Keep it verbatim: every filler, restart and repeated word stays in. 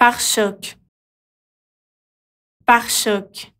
Pare-chocs. Pare-chocs.